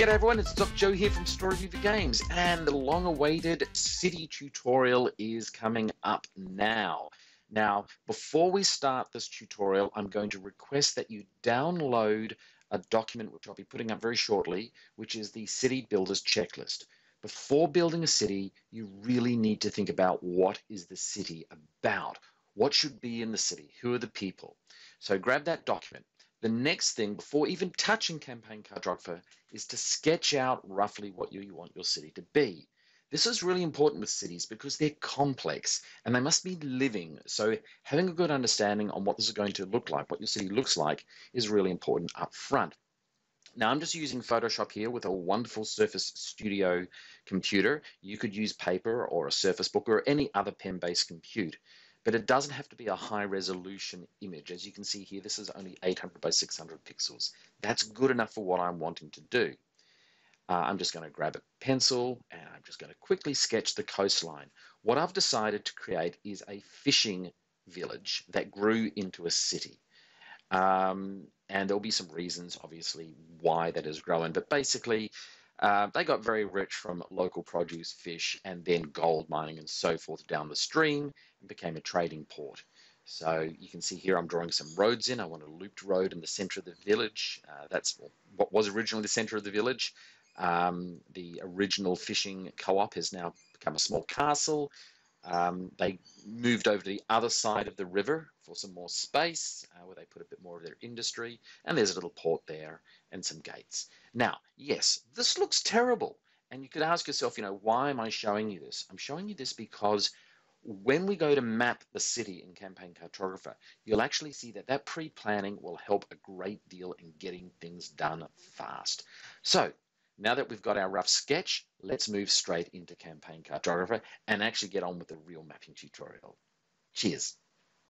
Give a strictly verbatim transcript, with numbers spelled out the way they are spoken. G'day everyone, it's Doc Joe here from StoryWeaver Games, and the long-awaited city tutorial is coming up now. Now, before we start this tutorial, I'm going to request that you download a document which I'll be putting up very shortly, which is the City Builders Checklist. Before building a city, you really need to think about what is the city about? What should be in the city? Who are the people? So grab that document. The next thing, before even touching Campaign Cartographer, is to sketch out roughly what you want your city to be. This is really important with cities because they're complex and they must be living. So having a good understanding on what this is going to look like, what your city looks like, is really important up front. Now, I'm just using Photoshop here with a wonderful Surface Studio computer. You could use paper or a Surface Book or any other pen-based compute. But it doesn't have to be a high-resolution image. As you can see here, this is only eight hundred by six hundred pixels. That's good enough for what I'm wanting to do. Uh, I'm just going to grab a pencil and I'm just going to quickly sketch the coastline. What I've decided to create is a fishing village that grew into a city. Um, and there'll be some reasons, obviously, why that has grown. But basically, uh, they got very rich from local produce, fish, and then gold mining and so forth down the stream, and became a trading port. So you can see here I'm drawing some roads in. I want a looped road in the center of the village. Uh, that's what was originally the center of the village. Um, the original fishing co-op has now become a small castle. Um, they moved over to the other side of the river for some more space, uh, where they put a bit more of their industry, and there's a little port there and some gates. Now, yes, this looks terrible, and you could ask yourself, you know, why am I showing you this? I'm showing you this because when we go to map the city in Campaign Cartographer, you'll actually see that that pre-planning will help a great deal in getting things done fast. So, now that we've got our rough sketch, let's move straight into Campaign Cartographer and actually get on with the real mapping tutorial. Cheers.